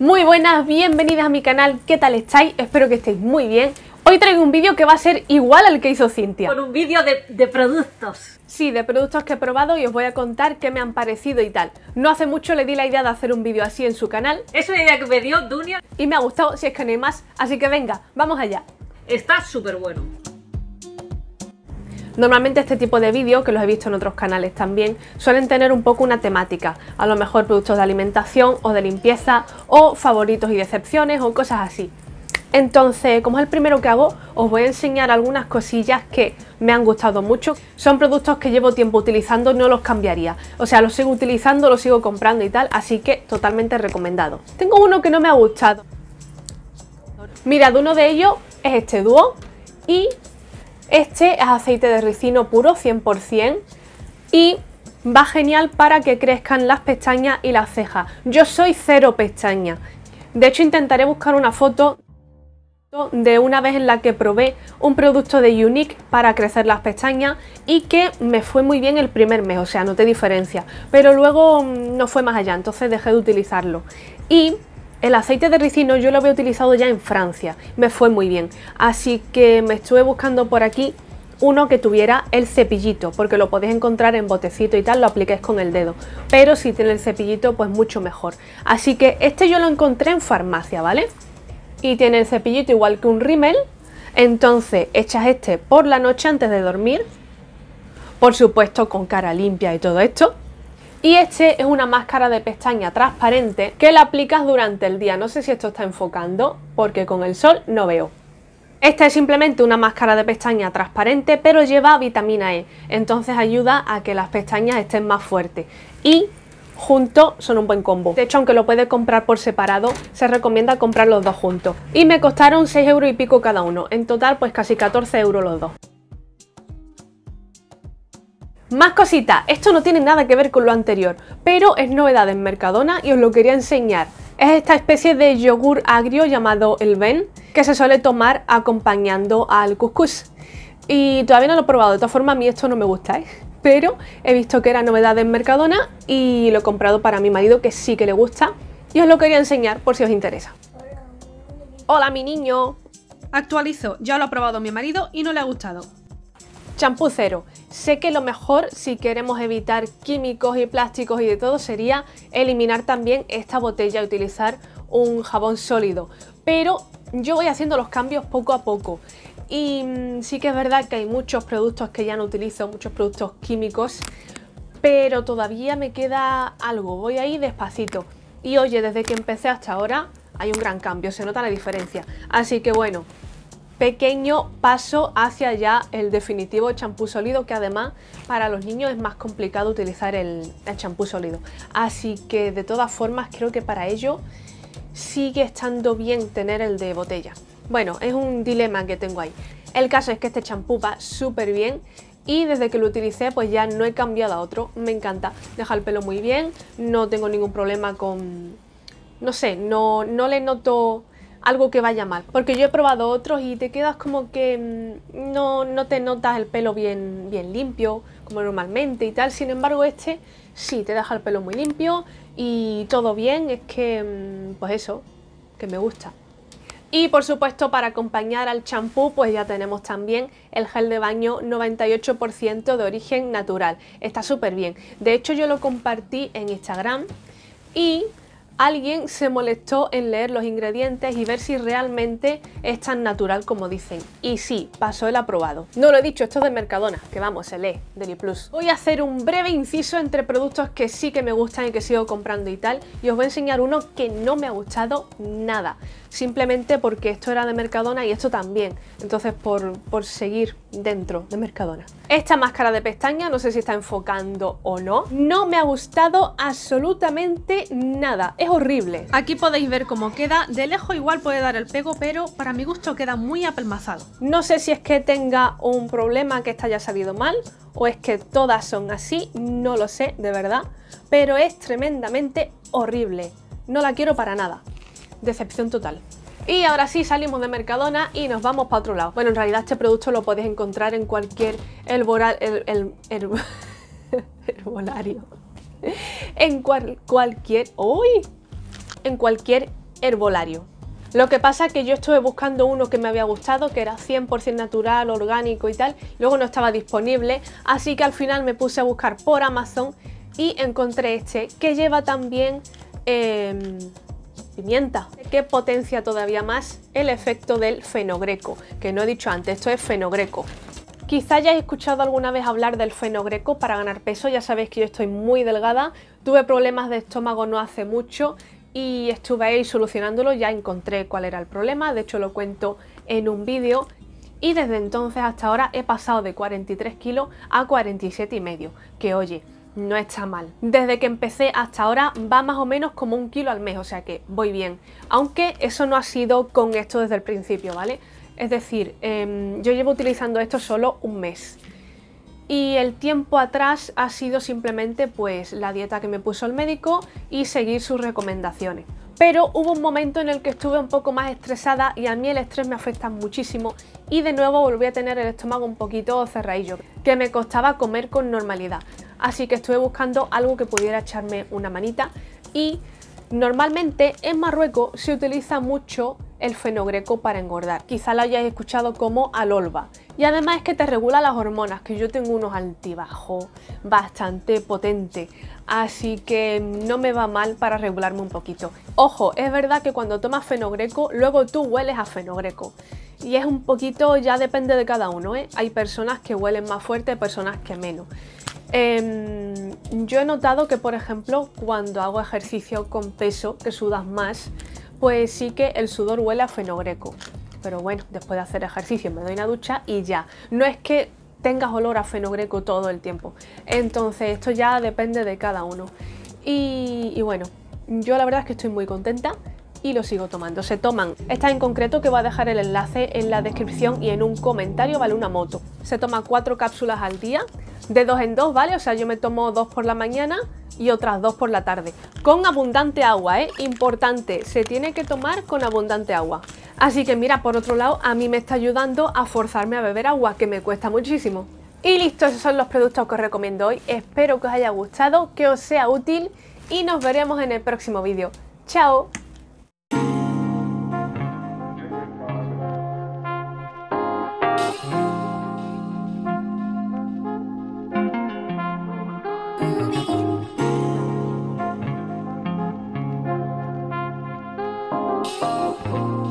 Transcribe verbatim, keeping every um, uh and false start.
Muy buenas, bienvenidas a mi canal, ¿qué tal estáis? Espero que estéis muy bien. Hoy traigo un vídeo que va a ser igual al que hizo Cintia. Con un vídeo de, de productos. Sí, de productos que he probado y os voy a contar qué me han parecido y tal. No hace mucho le di la idea de hacer un vídeo así en su canal. Es una idea que me dio Dunia. Y me ha gustado, si es que no hay más, así que venga, vamos allá. Está súper bueno. Normalmente este tipo de vídeos, que los he visto en otros canales también, suelen tener un poco una temática, a lo mejor productos de alimentación o de limpieza o favoritos y decepciones o cosas así. Entonces, como es el primero que hago, os voy a enseñar algunas cosillas que me han gustado mucho. Son productos que llevo tiempo utilizando, no los cambiaría. O sea, los sigo utilizando, los sigo comprando y tal, así que totalmente recomendado. Tengo uno que no me ha gustado. Mirad, uno de ellos es este dúo y... este es aceite de ricino puro, cien por cien, y va genial para que crezcan las pestañas y las cejas. Yo soy cero pestañas. De hecho, intentaré buscar una foto de una vez en la que probé un producto de Younique para crecer las pestañas y que me fue muy bien el primer mes, o sea, noté diferencia. Pero luego no fue más allá, entonces dejé de utilizarlo. Y... el aceite de ricino yo lo había utilizado ya en Francia, me fue muy bien, así que me estuve buscando por aquí uno que tuviera el cepillito, porque lo podéis encontrar en botecito y tal, lo apliquéis con el dedo, pero si tiene el cepillito pues mucho mejor. Así que este yo lo encontré en farmacia, ¿vale? Y tiene el cepillito igual que un rímel, entonces echas este por la noche antes de dormir, por supuesto con cara limpia y todo esto. Y este es una máscara de pestaña transparente que la aplicas durante el día. No sé si esto está enfocando porque con el sol no veo. Esta es simplemente una máscara de pestaña transparente, pero lleva vitamina E. Entonces ayuda a que las pestañas estén más fuertes. Y juntos son un buen combo. De hecho, aunque lo puedes comprar por separado, se recomienda comprar los dos juntos. Y me costaron seis euros y pico cada uno. En total, pues casi catorce euros los dos. Más cositas, esto no tiene nada que ver con lo anterior, pero es novedad en Mercadona y os lo quería enseñar. Es esta especie de yogur agrio llamado el Ben, que se suele tomar acompañando al cuscús. Y todavía no lo he probado, de todas formas a mí esto no me gusta, ¿eh? Pero he visto que era novedad en Mercadona y lo he comprado para mi marido, que sí que le gusta. Y os lo quería enseñar por si os interesa. Hola, mi niño. Actualizo, ya lo ha probado mi marido y no le ha gustado. Champú cero. Sé que lo mejor, si queremos evitar químicos y plásticos y de todo, sería eliminar también esta botella y utilizar un jabón sólido. Pero yo voy haciendo los cambios poco a poco. Y mmm, sí que es verdad que hay muchos productos que ya no utilizo, muchos productos químicos, pero todavía me queda algo. Voy ahí despacito. Y oye, desde que empecé hasta ahora hay un gran cambio, se nota la diferencia. Así que bueno... pequeño paso hacia ya el definitivo champú sólido, que además para los niños es más complicado utilizar el champú sólido. Así que de todas formas creo que para ello sigue estando bien tener el de botella. Bueno, es un dilema que tengo ahí. El caso es que este champú va súper bien y desde que lo utilicé pues ya no he cambiado a otro. Me encanta, deja el pelo muy bien, no tengo ningún problema con... no sé, no, no le noto... algo que vaya mal, porque yo he probado otros y te quedas como que no, no te notas el pelo bien, bien limpio como normalmente y tal. Sin embargo, este sí te deja el pelo muy limpio y todo bien, es que pues eso, que me gusta. Y por supuesto, para acompañar al champú pues ya tenemos también el gel de baño noventa y ocho por ciento de origen natural. Está súper bien, de hecho yo lo compartí en Instagram y alguien se molestó en leer los ingredientes y ver si realmente es tan natural como dicen. Y sí, pasó el aprobado. No lo he dicho, esto es de Mercadona, que vamos, se lee, DeliPlus. Voy a hacer un breve inciso entre productos que sí que me gustan y que sigo comprando y tal. Y os voy a enseñar uno que no me ha gustado nada. Simplemente porque esto era de Mercadona y esto también. Entonces por, por seguir dentro de Mercadona. Esta máscara de pestaña, no sé si está enfocando o no, no me ha gustado absolutamente nada. Es horrible. Aquí podéis ver cómo queda. De lejos igual puede dar el pego, pero para mi gusto queda muy apelmazado. No sé si es que tenga un problema que esta haya salido mal o es que todas son así, no lo sé de verdad, pero es tremendamente horrible. No la quiero para nada. Decepción total. Y ahora sí, salimos de Mercadona y nos vamos para otro lado. Bueno, en realidad este producto lo podéis encontrar en cualquier herboral, el, el, el, herbolario. En cual, cualquier... ¡Uy! En cualquier herbolario. Lo que pasa es que yo estuve buscando uno que me había gustado, que era cien por cien natural, orgánico y tal, luego no estaba disponible, así que al final me puse a buscar por Amazon y encontré este, que lleva también eh, pimienta, que potencia todavía más el efecto del fenogreco, que no he dicho antes, esto es fenogreco. Quizá hayáis escuchado alguna vez hablar del fenogreco para ganar peso, ya sabéis que yo estoy muy delgada, tuve problemas de estómago no hace mucho y estuve ahí solucionándolo, ya encontré cuál era el problema, de hecho lo cuento en un vídeo, y desde entonces hasta ahora he pasado de cuarenta y tres kilos a cuarenta y siete y medio, que oye, no está mal. Desde que empecé hasta ahora va más o menos como un kilo al mes, o sea que voy bien, aunque eso no ha sido con esto desde el principio, ¿vale? Es decir, eh, yo llevo utilizando esto solo un mes y el tiempo atrás ha sido simplemente pues la dieta que me puso el médico y seguir sus recomendaciones. Pero hubo un momento en el que estuve un poco más estresada y a mí el estrés me afecta muchísimo y de nuevo volví a tener el estómago un poquito cerradillo, que me costaba comer con normalidad. Así que estuve buscando algo que pudiera echarme una manita y normalmente en Marruecos se utiliza mucho el fenogreco para engordar, quizá lo hayáis escuchado como alolba, y además es que te regula las hormonas, que yo tengo unos altibajos bastante potentes, así que no me va mal para regularme un poquito. Ojo, es verdad que cuando tomas fenogreco luego tú hueles a fenogreco y es un poquito, ya depende de cada uno, ¿eh? Hay personas que huelen más fuerte, personas que menos. Eh, yo he notado que por ejemplo cuando hago ejercicio con peso, que sudas más, pues sí que el sudor huele a fenogreco, pero bueno, después de hacer ejercicio me doy una ducha y ya, no es que tengas olor a fenogreco todo el tiempo, entonces esto ya depende de cada uno. Y, y bueno, yo la verdad es que estoy muy contenta y lo sigo tomando, se toman, esta en concreto que voy a dejar el enlace en la descripción y en un comentario, vale una moto, se toma cuatro cápsulas al día, de dos en dos, ¿vale? O sea, yo me tomo dos por la mañana y otras dos por la tarde, con abundante agua, ¿eh? Importante, se tiene que tomar con abundante agua. Así que mira, por otro lado, a mí me está ayudando a forzarme a beber agua, que me cuesta muchísimo. Y listo, esos son los productos que os recomiendo hoy, espero que os haya gustado, que os sea útil y nos veremos en el próximo vídeo. ¡Chao! Oh,